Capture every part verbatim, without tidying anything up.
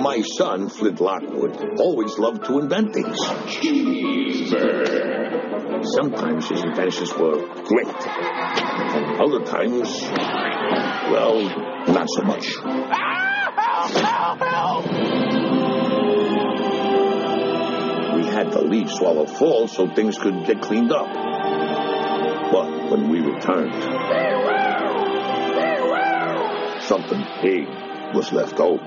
My son, Flint Lockwood, always loved to invent things. Cheeseburger. Sometimes his inventions were great. Other times, well, not so much. Ah, help, help, help. We had to leave Swallow Falls so things could get cleaned up. But when we returned, farewell, farewell, something big was left over.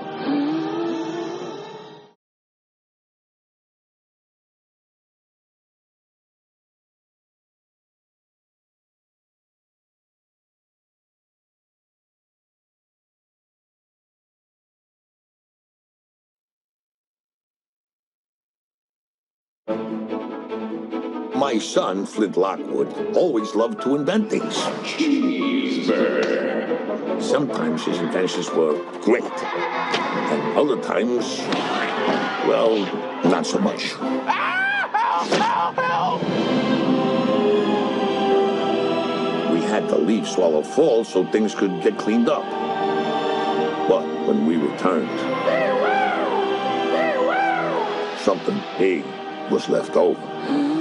My son, Flint Lockwood, always loved to invent things. Cheeseburger. Sometimes his inventions were great, and other times, well, not so much. Ah, help, help, help. We had to leave Swallow Falls so things could get cleaned up. But when we returned, farewell, farewell, something big was left over.